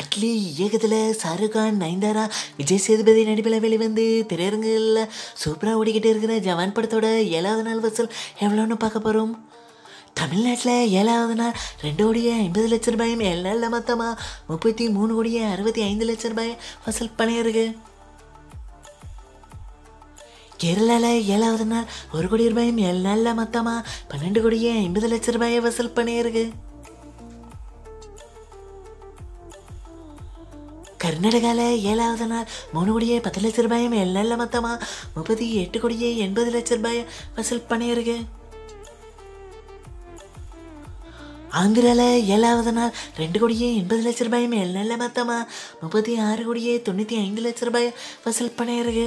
அட்லி இயக்கத்தில் ஷாருக்கான் நயன்தாரா விஜய் சேதுபதி நடிப்பில் வெளிவந்து திரையரங்கில் சூப்பராக ஓடிக்கிட்டே இருக்கிற ஜவான் படத்தோட 7வது நாள் வசூல் எவ்வளோன்னு பார்க்க போகிறோம். தமிழ்நாட்டில் 7வது நாள் 2,50,00,000 ரூபாயும் 7 நாளில் மொத்தமாக 33,65,00,000 ரூபாயும் வசூல் பண்ணியிருக்கு. கேரளாவில் 7வது நாள் 1,00,00,000 ரூபாயும் 7 நாளில் மொத்தமாக 12,50,00,000 ரூபாயை வசூல் பண்ணியிருக்கு. கர்நாடகாவில் 7வது நாள் 3,10,00,000 ரூபாயும் 7 நாளில் மொத்தமாக 38,80,00,000 ரூபாயை வசூல் பண்ணியிருக்கு. ஆந்திராவில் 7வது நாள் 2,80,00,000 ரூபாயும் 7 நாளில் மொத்தமாக 36,95,00,000 ரூபாயை வசூல் பண்ணியிருக்கு.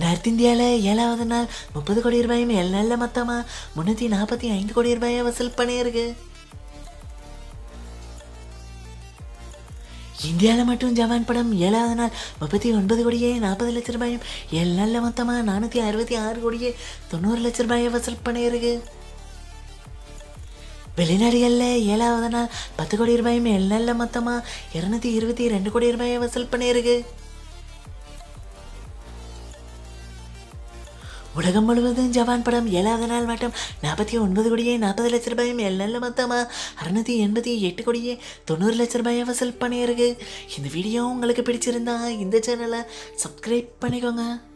நார்த் இந்தியாவில் 7வது நாள் 30,00,00,000 ரூபாயும் 7 நாளில் மொத்தமாக 345,00,00,000 ரூபாயை வசூல் பண்ணியிருக்கு. இந்தியாவில் மட்டும் ஜவான் படம் 7வது நாள் 39,40,00,000 ரூபாயும் 7 நாளில் மொத்தமாக 466,90,00,000 ரூபாயை வசூல் பண்ணியிருக்கு. வெளிநாடுகளில் 7வது நாள் 10,00,00,000 ரூபாயும் 7 நாளில் மொத்தமாக 222,00,00,000 ரூபாயை வசூல் பண்ணியிருக்கு. உலகம் முழுவதும் ஜவான் படம் 7வது நாள் மட்டும் 49,40,00,000 ரூபாயும் 7 நாளில் மொத்தமாக 688,90,00,000 ரூபாயை வசூல் பண்ணியிருக்கு. இந்த வீடியோ உங்களுக்கு பிடிச்சிருந்தா இந்த சேனலை சப்ஸ்கிரைப் பண்ணிக்கோங்க.